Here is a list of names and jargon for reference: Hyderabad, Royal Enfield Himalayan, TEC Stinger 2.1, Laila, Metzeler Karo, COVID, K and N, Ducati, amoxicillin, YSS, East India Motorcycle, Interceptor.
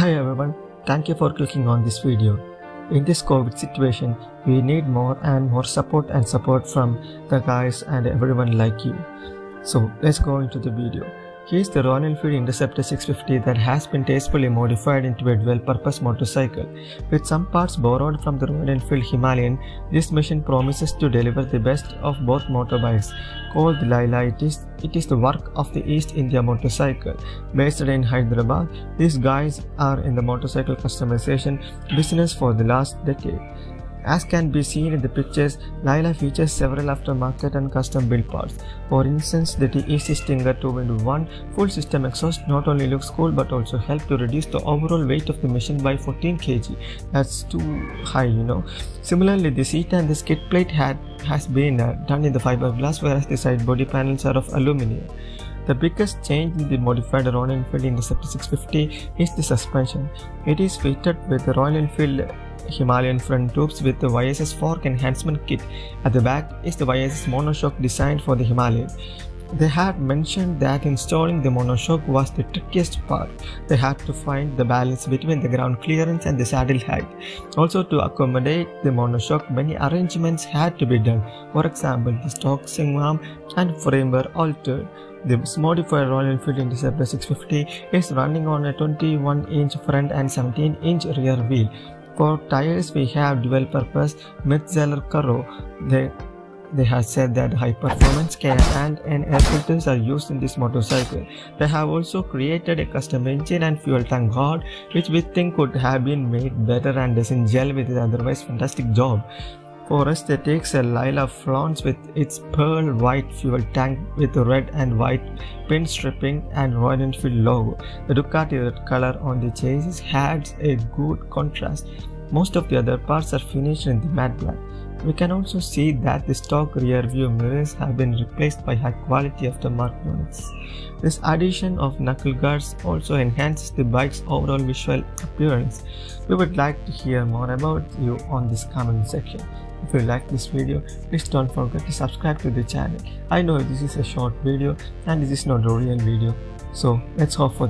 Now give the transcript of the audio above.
Hi everyone, thank you for clicking on this video. In this COVID situation, we need more and more support from the guys and everyone like you. So let's go into the video. Here's the Royal Enfield Interceptor 650 that has been tastefully modified into a dual-purpose motorcycle. With some parts borrowed from the Royal Enfield Himalayan, this machine promises to deliver the best of both motorbikes. Called Laila, it is the work of the East India Motorcycle. Based in Hyderabad, these guys are in the motorcycle customization business for the last decade. As can be seen in the pictures, Laila features several aftermarket and custom build parts. For instance, the TEC Stinger 2.1 full system exhaust not only looks cool but also helps to reduce the overall weight of the machine by 14 kg. That's too high, you know. Similarly, the seat and the skid plate has been done in the fiberglass, whereas the side body panels are of aluminium. The biggest change in the modified Royal Enfield Interceptor 650 is the suspension. It is fitted with the Royal Enfield Himalayan front tubes with the YSS fork enhancement kit. At the back is the YSS monoshock designed for the Himalayan. They had mentioned that installing the monoshock was the trickiest part. They had to find the balance between the ground clearance and the saddle height. Also, to accommodate the monoshock, many arrangements had to be done. For example, the stock swing arm and frame were altered. This modified Royal Enfield Interceptor 650 is running on a 21-inch front and 17-inch rear wheel. For tires, we have dual-purpose Metzeler Karo. They have said that high-performance K and N air filters are used in this motorcycle. They have also created a custom engine and fuel tank guard, which we think could have been made better and doesn't gel with the otherwise fantastic job. For aesthetics, a Laila flaunts with its pearl white fuel tank with red and white pinstriping and Royal Enfield logo. The Ducati red color on the chassis adds a good contrast. Most of the other parts are finished in the matte black. We can also see that the stock rear view mirrors have been replaced by high quality aftermarket units. This addition of knuckle guards also enhances the bike's overall visual appearance. We would like to hear more about you on this comment section. If you like this video, please don't forget to subscribe to the channel. I know this is a short video and this is not a real video, so let's hope for